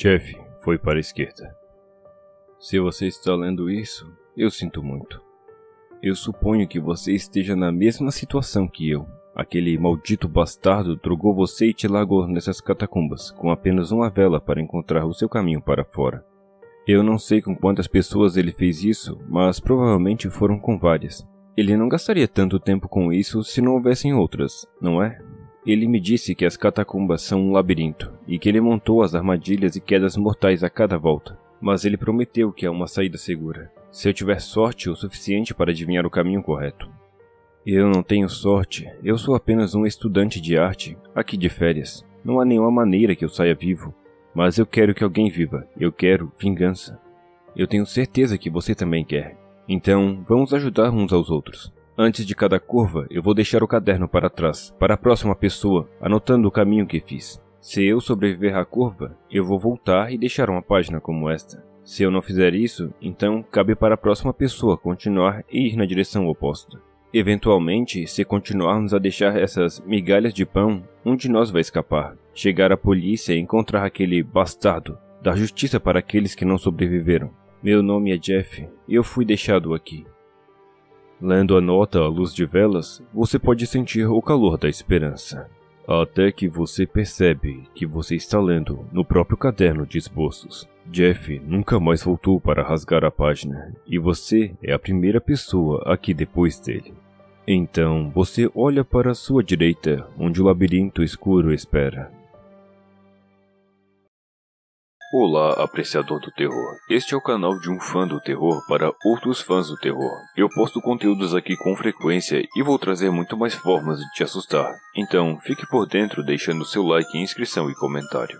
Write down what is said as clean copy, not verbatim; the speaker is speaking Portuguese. Jeff foi para a esquerda. Se você está lendo isso, eu sinto muito. Eu suponho que você esteja na mesma situação que eu. Aquele maldito bastardo drogou você e te largou nessas catacumbas, com apenas uma vela para encontrar o seu caminho para fora. Eu não sei com quantas pessoas ele fez isso, mas provavelmente foram com várias. Ele não gastaria tanto tempo com isso se não houvessem outras, não é? Ele me disse que as catacumbas são um labirinto, e que ele montou as armadilhas e quedas mortais a cada volta. Mas ele prometeu que há uma saída segura, se eu tiver sorte o suficiente para adivinhar o caminho correto. Eu não tenho sorte, eu sou apenas um estudante de arte, aqui de férias. Não há nenhuma maneira que eu saia vivo, mas eu quero que alguém viva, eu quero vingança. Eu tenho certeza que você também quer. Então, vamos ajudar uns aos outros. Antes de cada curva, eu vou deixar o caderno para trás, para a próxima pessoa, anotando o caminho que fiz. Se eu sobreviver à curva, eu vou voltar e deixar uma página como esta. Se eu não fizer isso, então cabe para a próxima pessoa continuar e ir na direção oposta. Eventualmente, se continuarmos a deixar essas migalhas de pão, um de nós vai escapar, chegar à polícia e encontrar aquele bastardo, dar justiça para aqueles que não sobreviveram. Meu nome é Jeff, e eu fui deixado aqui. Lendo a nota à luz de velas, você pode sentir o calor da esperança. Até que você percebe que você está lendo no próprio caderno de esboços. Jeff nunca mais voltou para rasgar a página, e você é a primeira pessoa aqui depois dele. Então você olha para a sua direita, onde o labirinto escuro espera. Olá, apreciador do terror. Este é o canal de um fã do terror para outros fãs do terror. Eu posto conteúdos aqui com frequência e vou trazer muito mais formas de te assustar. Então, fique por dentro deixando seu like, inscrição e comentário.